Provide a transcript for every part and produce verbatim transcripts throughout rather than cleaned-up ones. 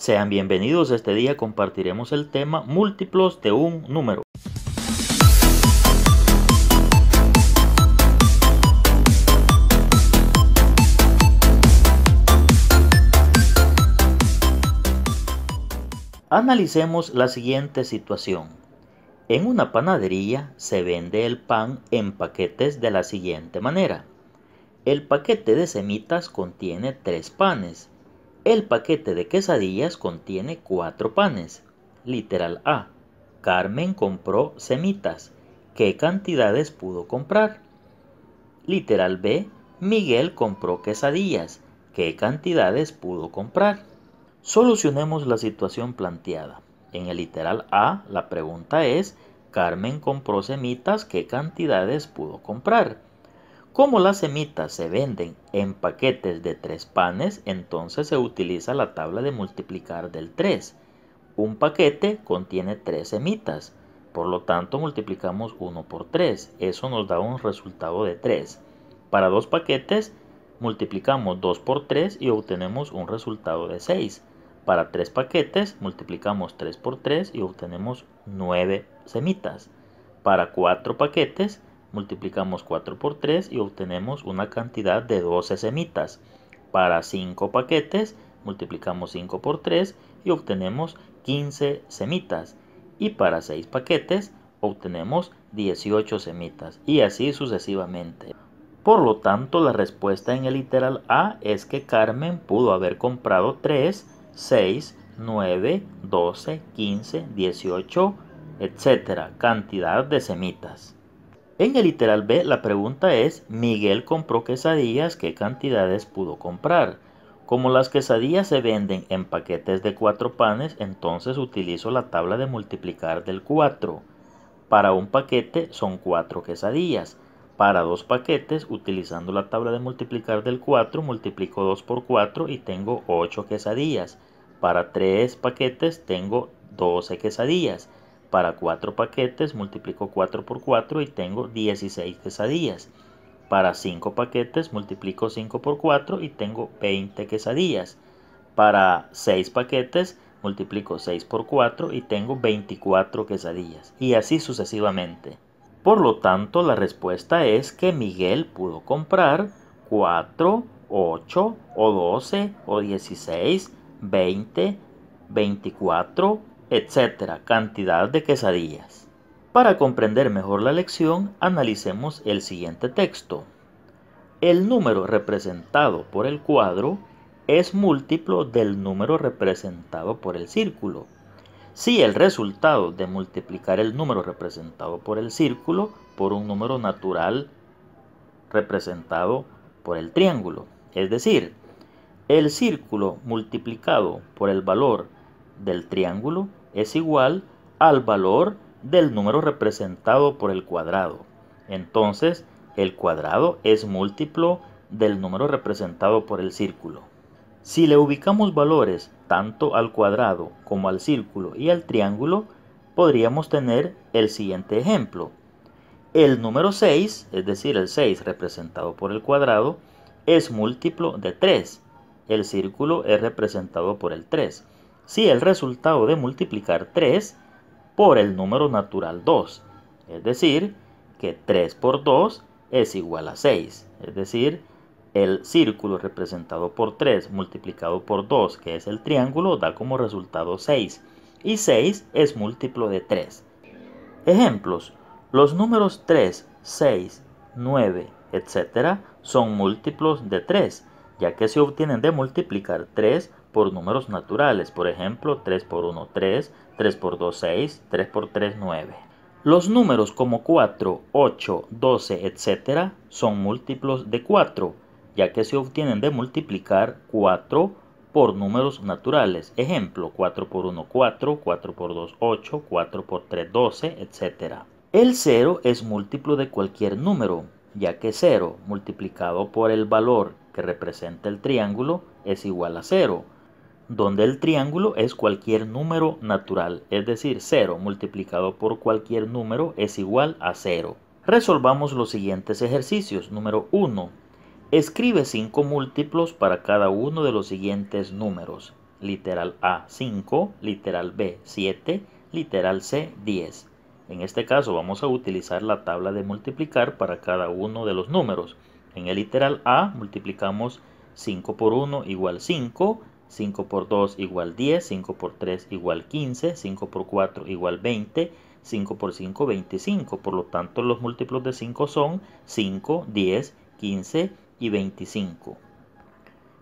Sean bienvenidos, este día compartiremos el tema múltiplos de un número. Analicemos la siguiente situación. En una panadería se vende el pan en paquetes de la siguiente manera. El paquete de semitas contiene tres panes. El paquete de quesadillas contiene cuatro panes. Literal A. Carmen compró semitas. ¿Qué cantidades pudo comprar? Literal B. Miguel compró quesadillas. ¿Qué cantidades pudo comprar? Solucionemos la situación planteada. En el literal A, la pregunta es: Carmen compró semitas, ¿qué cantidades pudo comprar? Como las semitas se venden en paquetes de tres panes, entonces se utiliza la tabla de multiplicar del tres. Un paquete contiene tres semitas, por lo tanto multiplicamos uno por tres. Eso nos da un resultado de tres. Para dos paquetes multiplicamos dos por tres y obtenemos un resultado de seis. Para tres paquetes multiplicamos tres por tres y obtenemos nueve semitas. Para cuatro paquetes multiplicamos cuatro por tres y obtenemos una cantidad de doce semitas. Para cinco paquetes multiplicamos cinco por tres y obtenemos quince semitas. Y para seis paquetes obtenemos dieciocho semitas. Y así sucesivamente. Por lo tanto, la respuesta en el literal A es que Carmen pudo haber comprado tres, seis, nueve, doce, quince, dieciocho, etcétera, cantidad de semitas. En el literal B, la pregunta es: Miguel compró quesadillas, ¿qué cantidades pudo comprar? Como las quesadillas se venden en paquetes de cuatro panes, entonces utilizo la tabla de multiplicar del cuatro. Para un paquete son cuatro quesadillas. Para dos paquetes, utilizando la tabla de multiplicar del cuatro, multiplico dos por cuatro y tengo ocho quesadillas. Para tres paquetes tengo doce quesadillas. Para cuatro paquetes multiplico cuatro por cuatro y tengo dieciséis quesadillas. Para cinco paquetes multiplico cinco por cuatro y tengo veinte quesadillas. Para seis paquetes multiplico seis por cuatro y tengo veinticuatro quesadillas. Y así sucesivamente. Por lo tanto, la respuesta es que Miguel pudo comprar cuatro, ocho, o doce, o dieciséis, veinte, veinticuatro, etcétera, cantidad de quesadillas. Para comprender mejor la lección, analicemos el siguiente texto. El número representado por el cuadro es múltiplo del número representado por el círculo. Si el resultado de multiplicar el número representado por el círculo por un número natural representado por el triángulo, es decir, el círculo multiplicado por el valor del triángulo es igual al valor del número representado por el cuadrado. Entonces, el cuadrado es múltiplo del número representado por el círculo. Si le ubicamos valores tanto al cuadrado como al círculo y al triángulo, podríamos tener el siguiente ejemplo. El número seis, es decir, el seis representado por el cuadrado, es múltiplo de tres. El círculo es representado por el tres. Si el resultado de multiplicar tres por el número natural dos, es decir, que tres por dos es igual a seis, es decir, el círculo representado por tres multiplicado por dos, que es el triángulo, da como resultado seis. Y seis es múltiplo de tres. Ejemplos: los números tres, seis, nueve, etcétera, son múltiplos de tres, ya que se obtienen de multiplicar tres por números naturales. Por ejemplo, tres por uno, tres, tres por dos, seis, tres por tres, nueve. Los números como cuatro, ocho, doce, etcétera, son múltiplos de cuatro, ya que se obtienen de multiplicar cuatro por números naturales. Ejemplo, cuatro por uno, cuatro, cuatro por dos, ocho, cuatro por tres, doce, etcétera. El cero es múltiplo de cualquier número, ya que cero multiplicado por el valor que representa el triángulo es igual a cero, donde el triángulo es cualquier número natural, es decir, cero multiplicado por cualquier número es igual a cero. Resolvamos los siguientes ejercicios. Número uno. Escribe cinco múltiplos para cada uno de los siguientes números. literal A cinco, literal B siete, literal C diez. En este caso vamos a utilizar la tabla de multiplicar para cada uno de los números. En el literal A multiplicamos cinco por uno igual cinco, cinco por dos igual diez, cinco por tres igual quince, cinco por cuatro igual veinte, cinco por cinco veinticinco. Por lo tanto, los múltiplos de cinco son cinco, diez, quince y veinticinco.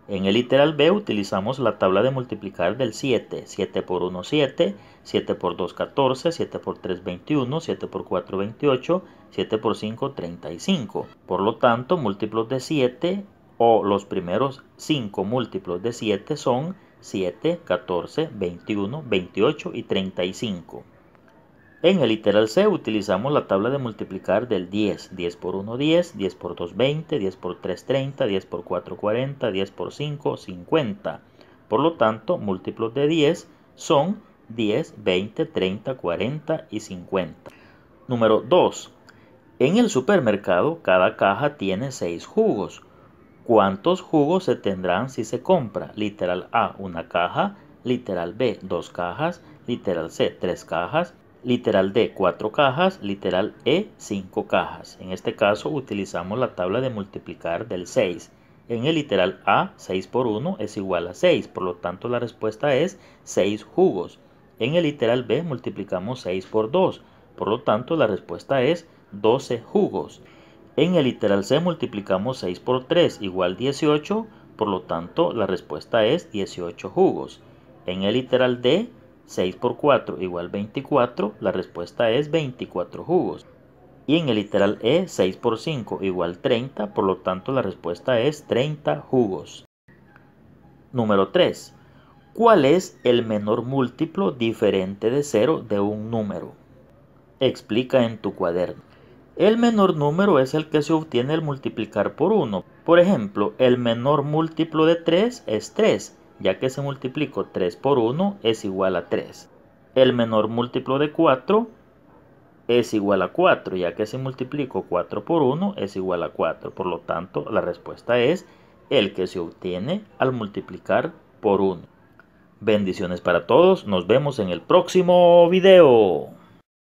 En el literal B utilizamos la tabla de multiplicar del siete. siete por uno, siete. siete por dos, catorce. siete por tres, veintiuno. siete por cuatro, veintiocho. siete por cinco, treinta y cinco. Por lo tanto, múltiplos de siete o los primeros cinco múltiplos de siete son siete, catorce, veintiuno, veintiocho y treinta y cinco. En el literal C utilizamos la tabla de multiplicar del diez. diez por uno, diez. diez por dos, veinte. diez por tres, treinta. diez por cuatro, cuarenta. diez por cinco, cincuenta. Por lo tanto, múltiplos de diez son diez, veinte, treinta, cuarenta y cincuenta. Número dos. En el supermercado, cada caja tiene seis jugos. ¿Cuántos jugos se tendrán si se compra? Literal A, una caja. Literal B, dos cajas. Literal C, tres cajas. Literal D, cuatro cajas. Literal E, cinco cajas. En este caso utilizamos la tabla de multiplicar del seis. En el literal A, seis por uno es igual a seis. Por lo tanto, la respuesta es seis jugos. En el literal B multiplicamos seis por dos. Por lo tanto, la respuesta es doce jugos. En el literal C multiplicamos seis por tres igual dieciocho. Por lo tanto, la respuesta es dieciocho jugos. En el literal D, seis por cuatro igual veinticuatro, la respuesta es veinticuatro jugos. Y en el literal E, seis por cinco igual treinta, por lo tanto la respuesta es treinta jugos. Número tres. ¿Cuál es el menor múltiplo diferente de cero de un número? Explica en tu cuaderno. El menor número es el que se obtiene al multiplicar por uno. Por ejemplo, el menor múltiplo de tres es tres. Ya que si multiplico tres por uno es igual a tres. El menor múltiplo de cuatro es igual a cuatro, ya que si multiplico cuatro por uno es igual a cuatro. Por lo tanto, la respuesta es el que se obtiene al multiplicar por uno. Bendiciones para todos, nos vemos en el próximo video.